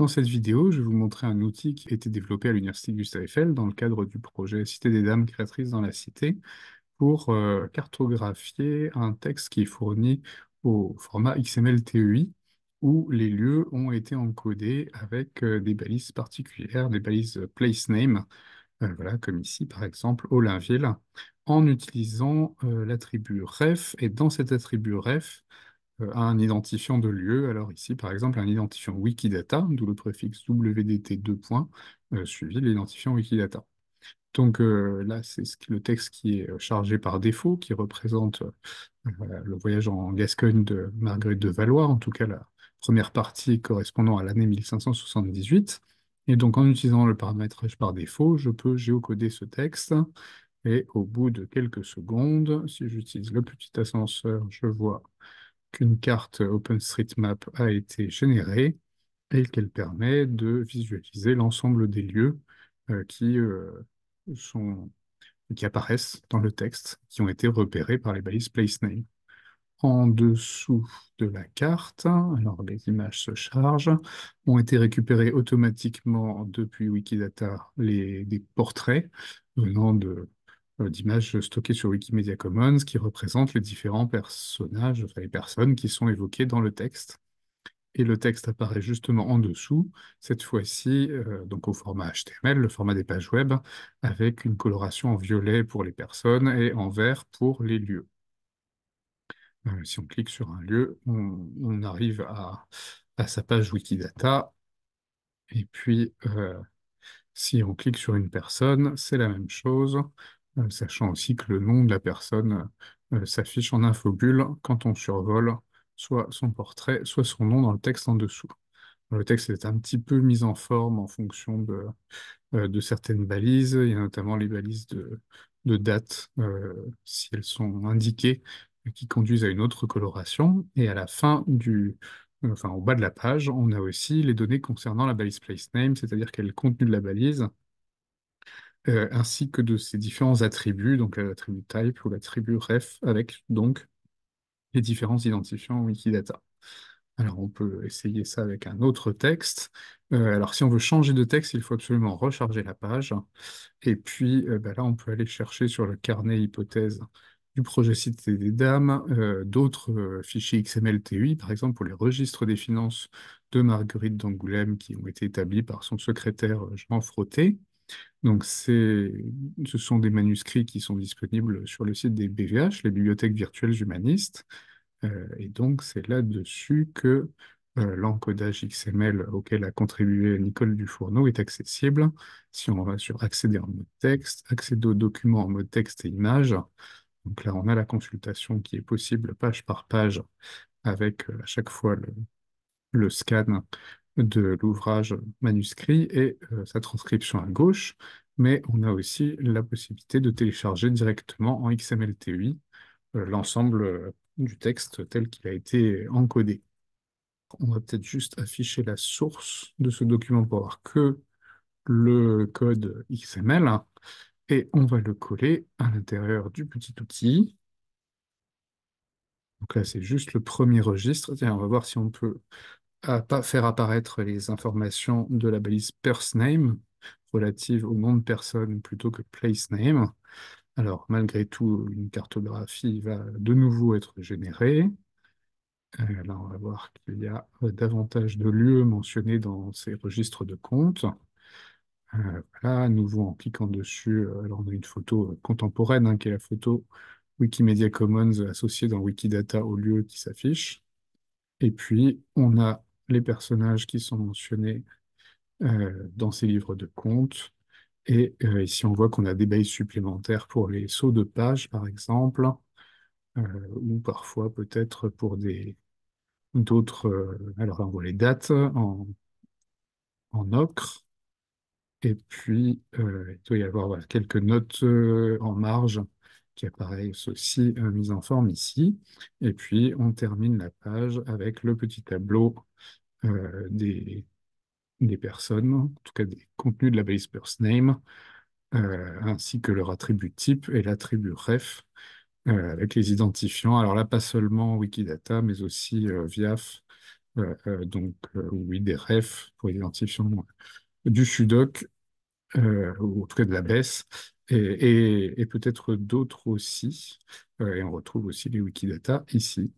Dans cette vidéo, je vais vous montrer un outil qui a été développé à l'Université Gustave Eiffel dans le cadre du projet Cité des Dames créatrices dans la Cité pour cartographier un texte qui est fourni au format XML-TEI où les lieux ont été encodés avec des balises particulières, des balises place name, voilà, comme ici par exemple Olainville, en utilisant l'attribut ref, et dans cet attribut ref, un identifiant de lieu, alors ici par exemple un identifiant Wikidata, d'où le préfixe WDT2, suivi de l'identifiant Wikidata. Donc là c'est le texte qui est chargé par défaut, qui représente le voyage en Gascogne de Marguerite de Valois, en tout cas la première partie correspondant à l'année 1578, et donc en utilisant le paramétrage par défaut, je peux géocoder ce texte, et au bout de quelques secondes, si j'utilise le petit ascenseur, je vois qu'une carte OpenStreetMap a été générée et qu'elle permet de visualiser l'ensemble des lieux qui apparaissent dans le texte, qui ont été repérés par les balises place name. En dessous de la carte, alors les images se chargent, ont été récupérées automatiquement depuis Wikidata des portraits venant d'images stockées sur Wikimedia Commons qui représentent les différents personnages, enfin les personnes qui sont évoquées dans le texte. Et le texte apparaît justement en dessous, cette fois-ci donc au format HTML, le format des pages web, avec une coloration en violet pour les personnes et en vert pour les lieux. Si on clique sur un lieu, on arrive à sa page Wikidata, et puis si on clique sur une personne, c'est la même chose, sachant aussi que le nom de la personne s'affiche en infobulle quand on survole soit son portrait, soit son nom dans le texte en dessous. Le texte est un petit peu mis en forme en fonction de certaines balises, il y a notamment les balises de date, si elles sont indiquées, qui conduisent à une autre coloration, et à la fin au bas de la page, on a aussi les données concernant la balise place name, c'est-à-dire quel est le contenu de la balise, ainsi que de ses différents attributs, donc l'attribut type ou l'attribut ref, avec donc les différents identifiants Wikidata. Alors on peut essayer ça avec un autre texte. Alors si on veut changer de texte, il faut absolument recharger la page. Et puis là, on peut aller chercher sur le carnet hypothèse du projet Cité des Dames, d'autres fichiers XML-TEI, par exemple pour les registres des finances de Marguerite d'Angoulême qui ont été établis par son secrétaire Jehan Frotté. Donc ce sont des manuscrits qui sont disponibles sur le site des BVH, les Bibliothèques Virtuelles Humanistes, et donc c'est là-dessus que l'encodage XML auquel a contribué Nicole Dufourneau est accessible. Si on va sur accéder en mode texte, accéder aux documents en mode texte et images, donc là on a la consultation qui est possible page par page avec à chaque fois le scan de l'ouvrage manuscrit et sa transcription à gauche, mais on a aussi la possibilité de télécharger directement en XML-TEI l'ensemble du texte tel qu'il a été encodé. On va peut-être juste afficher la source de ce document pour avoir que le code XML, et on va le coller à l'intérieur du petit outil. Donc là, c'est juste le premier registre. Tiens, on va voir si on peut faire apparaître les informations de la balise Person Name relative au nom de personne plutôt que Place Name. Alors, malgré tout, une cartographie va de nouveau être générée. Là, on va voir qu'il y a davantage de lieux mentionnés dans ces registres de comptes. Voilà, à nouveau, en cliquant dessus, alors on a une photo contemporaine qui est la photo Wikimedia Commons associée dans Wikidata au lieu qui s'affiche. Et puis, on a les personnages qui sont mentionnés dans ces livres de comptes. Et ici, on voit qu'on a des balises supplémentaires pour les sauts de page, par exemple, ou parfois peut-être pour d'autres... alors, on voit les dates en ocre. Et puis, il doit y avoir quelques notes en marge qui apparaissent aussi mises en forme ici. Et puis, on termine la page avec le petit tableau des personnes, en tout cas des contenus de la balise Person Name, ainsi que leur attribut type et l'attribut ref, avec les identifiants. Alors là, pas seulement Wikidata, mais aussi VIAF, oui, des refs pour l'identification du sudoc, ou en tout cas de la baisse, et peut-être d'autres aussi. Et on retrouve aussi les Wikidata ici.